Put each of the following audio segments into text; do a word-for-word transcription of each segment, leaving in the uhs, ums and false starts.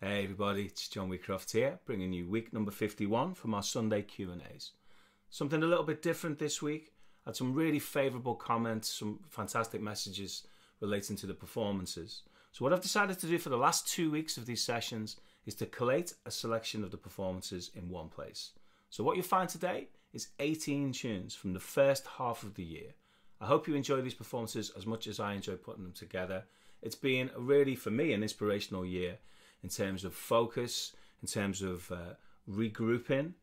Hey everybody, it's John Wheatcroft here, bringing you week number fifty-one from our Sunday Q and A's. Something a little bit different this week. I had some really favourable comments, some fantastic messages relating to the performances. So what I've decided to do for the last two weeks of these sessions is to collate a selection of the performances in one place. So what you'll find today is eighteen tunes from the first half of the year. I hope you enjoy these performances as much as I enjoy putting them together. It's been really, for me, an inspirational year in terms of focus, in terms of uh, regrouping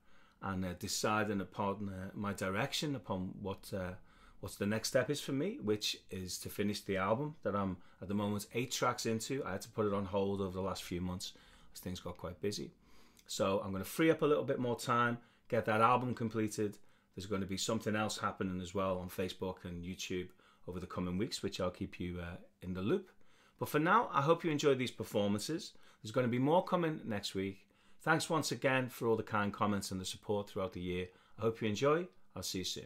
and uh, deciding upon uh, my direction, upon what uh, what's the next step is for me, which is to finish the album that I'm at the moment eight tracks into. I had to put it on hold over the last few months as things got quite busy. So I'm going to free up a little bit more time, get that album completed. There's going to be something else happening as well on Facebook and YouTube over the coming weeks, which I'll keep you uh, in the loop. But for now, I hope you enjoyed these performances. There's going to be more coming next week. Thanks once again for all the kind comments and the support throughout the year. I hope you enjoy. I'll see you soon.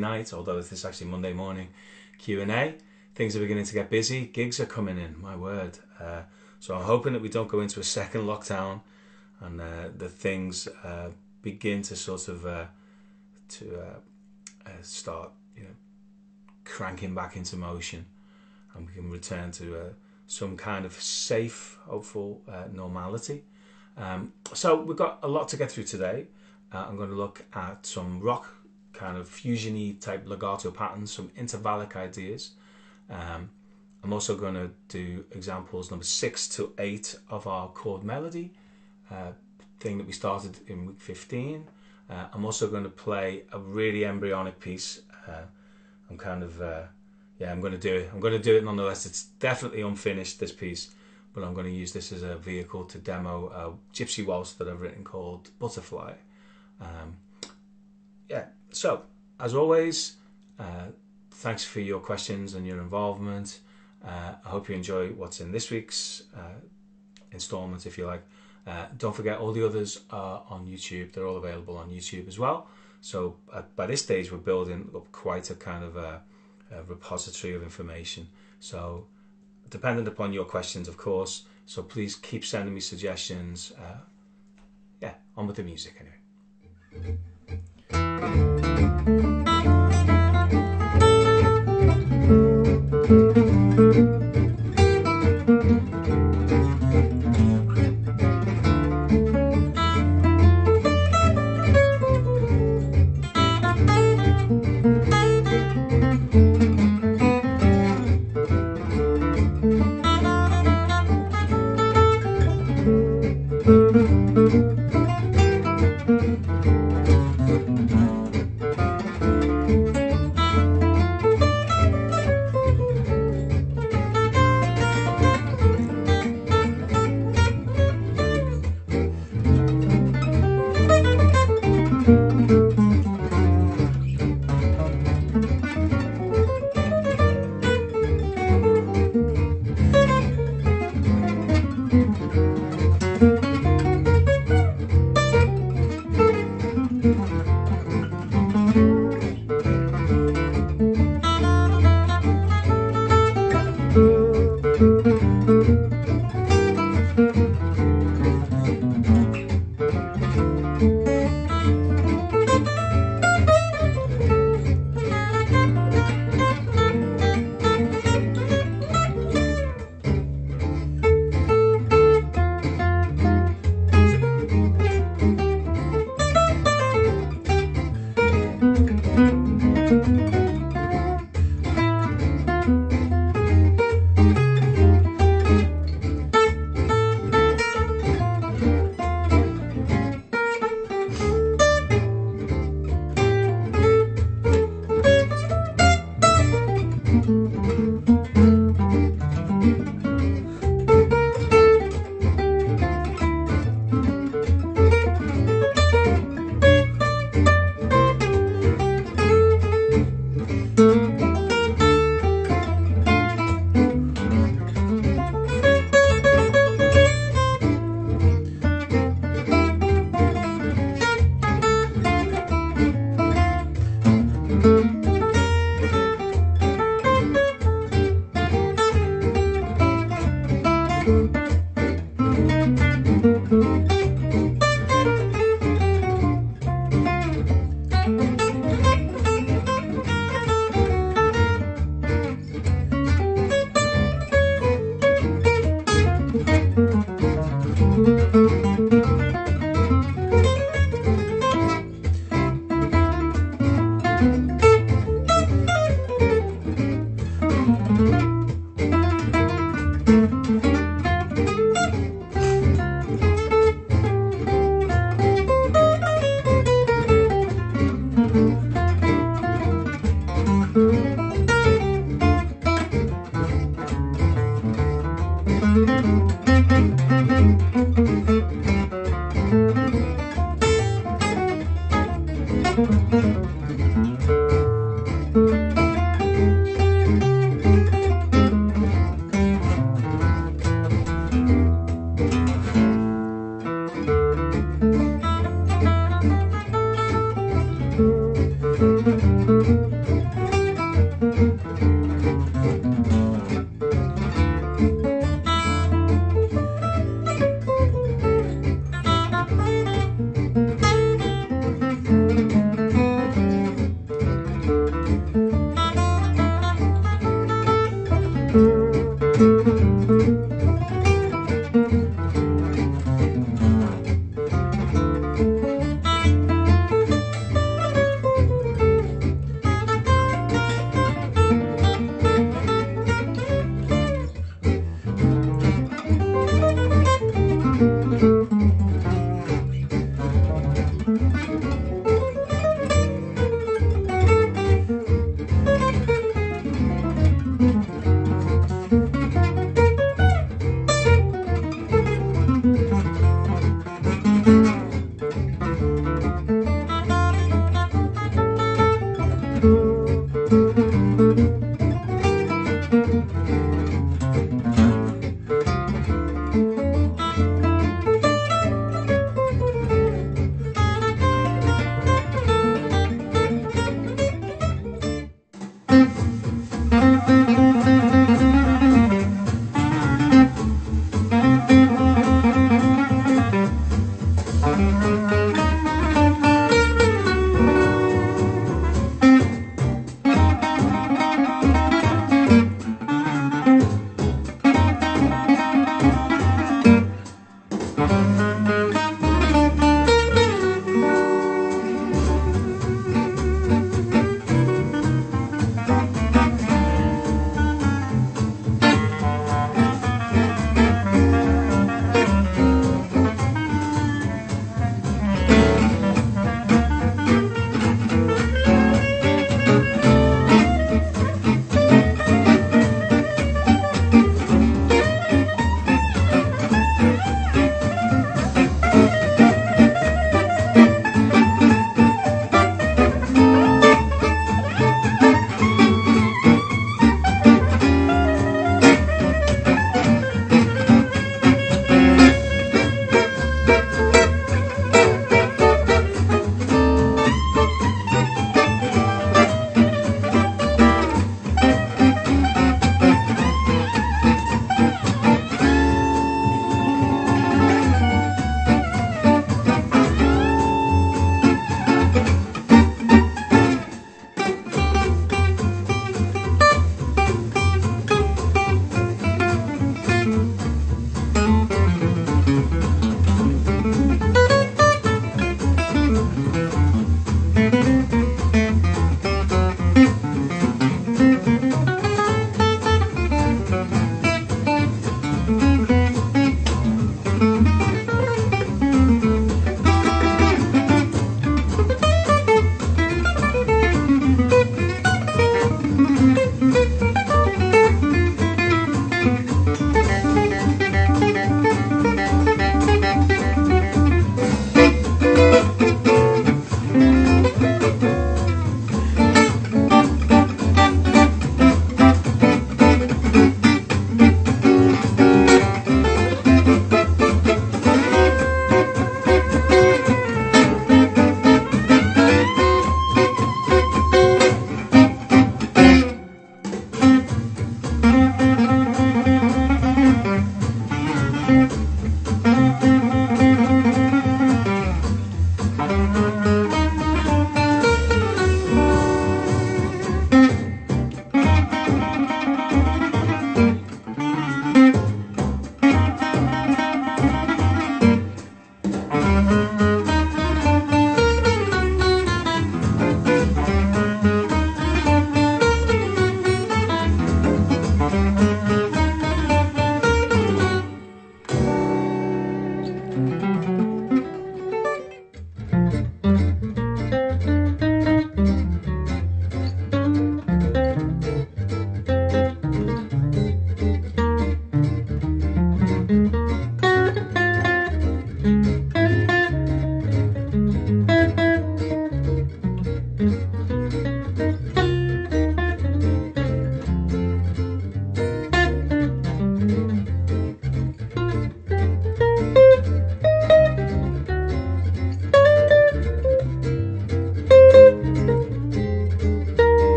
Friday night, although this is actually Monday morning Q and A. Things are beginning to get busy. Gigs are coming in, my word. Uh, so I'm hoping that we don't go into a second lockdown and uh, the things uh, begin to sort of uh, to uh, uh, start, you know, cranking back into motion, and we can return to uh, some kind of safe, hopeful uh, normality. Um, so we've got a lot to get through today. Uh, I'm going to look at some rock kind of fusion-y type legato patterns, some intervallic ideas. Um, I'm also going to do examples number six to eight of our chord melody uh, thing that we started in week fifteen. Uh, I'm also going to play a really embryonic piece. Uh, I'm kind of, uh, yeah, I'm going to do it. I'm going to do it nonetheless. It's definitely unfinished, this piece, but I'm going to use this as a vehicle to demo a gypsy waltz that I've written called Butterfly. Um, yeah, so as always, uh, thanks for your questions and your involvement. Uh, I hope you enjoy what's in this week's uh, installment, if you like. Uh, don't forget, all the others are on YouTube. They're all available on YouTube as well. So uh, by this stage, we're building up quite a kind of a, a repository of information. So dependent upon your questions, of course. So please keep sending me suggestions. Uh, yeah, on with the music anyway. Thank you. Thank you.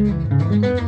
Thank you.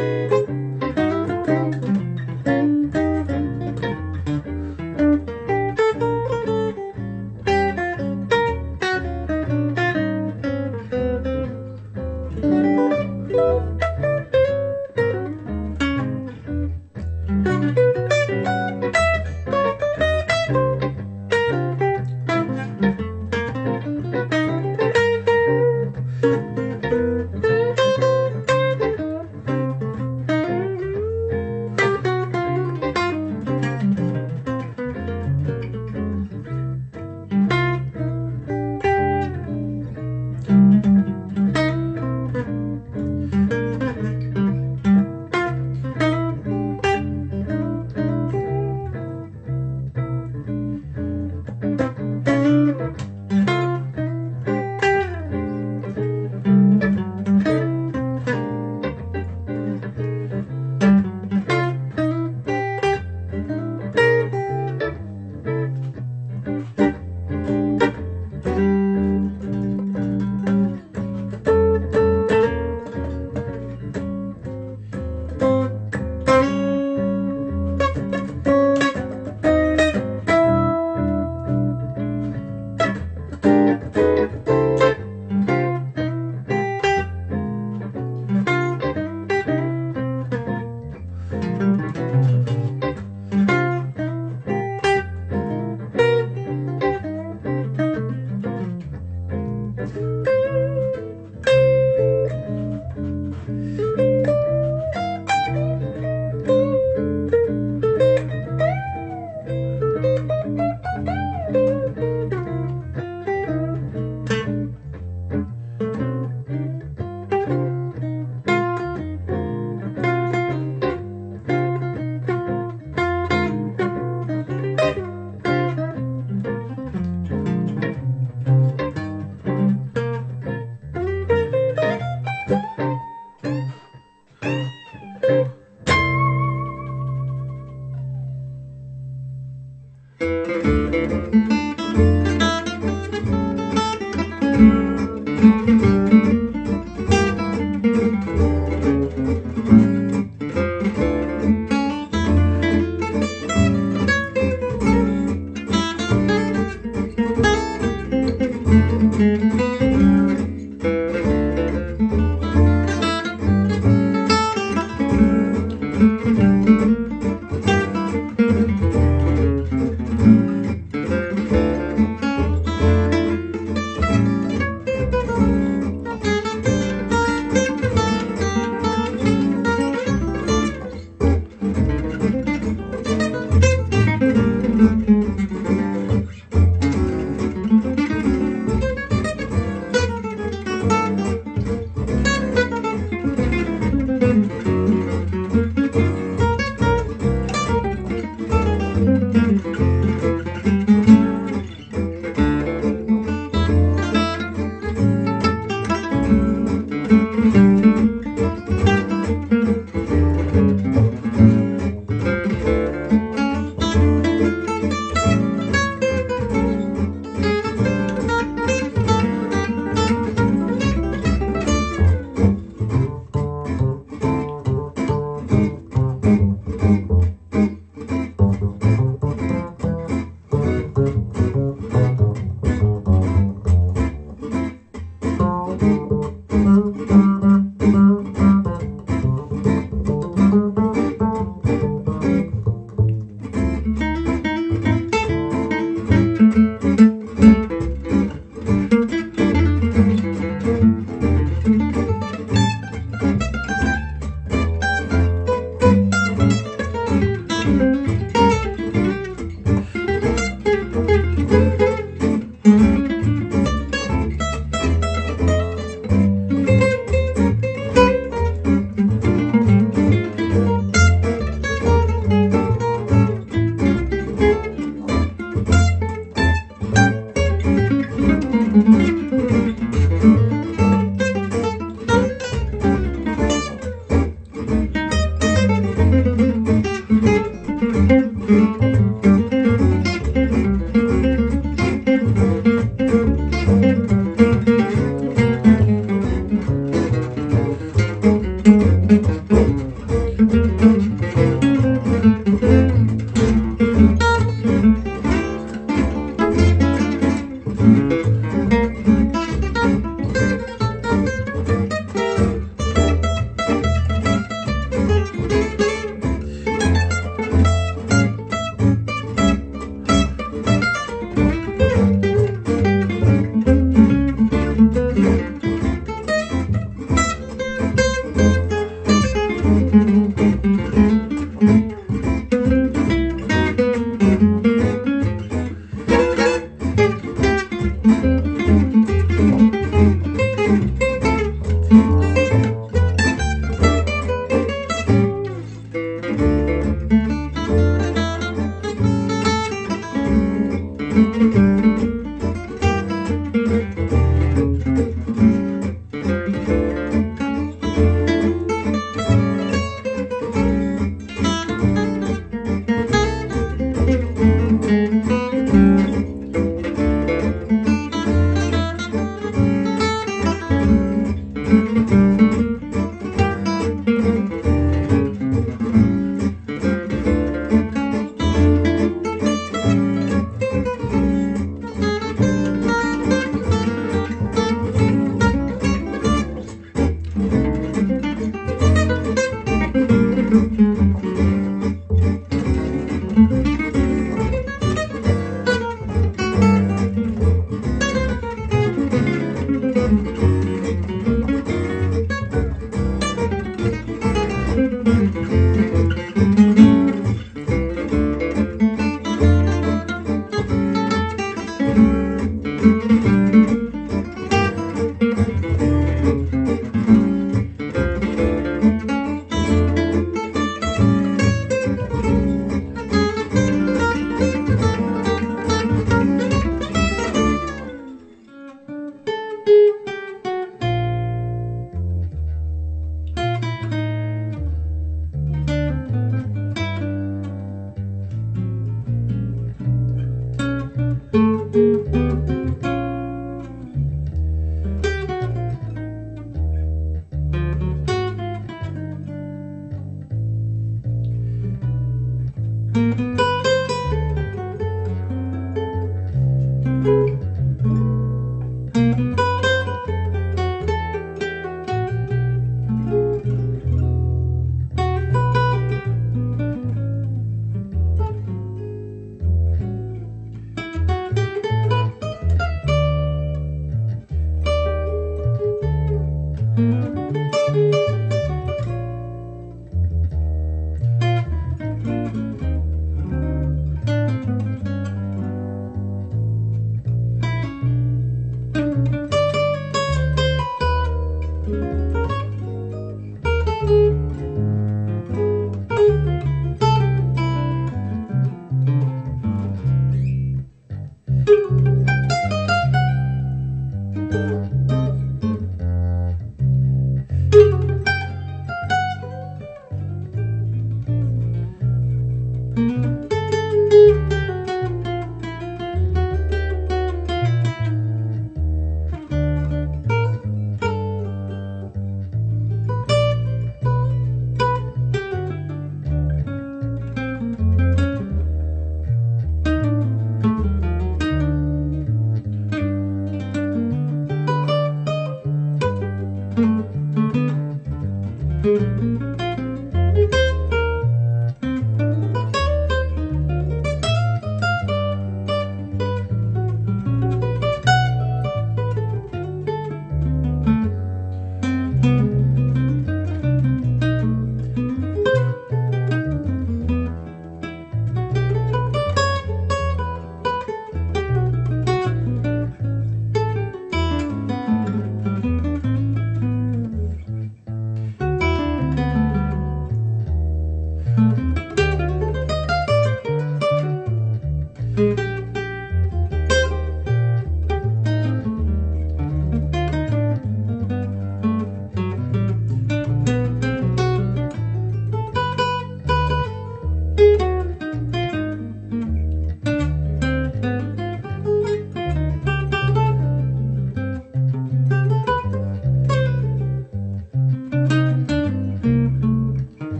Thank you.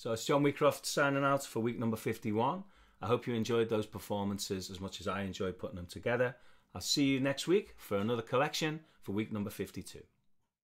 So it's John Wheatcroft signing out for week number fifty-one. I hope you enjoyed those performances as much as I enjoyed putting them together. I'll see you next week for another collection for week number fifty-two.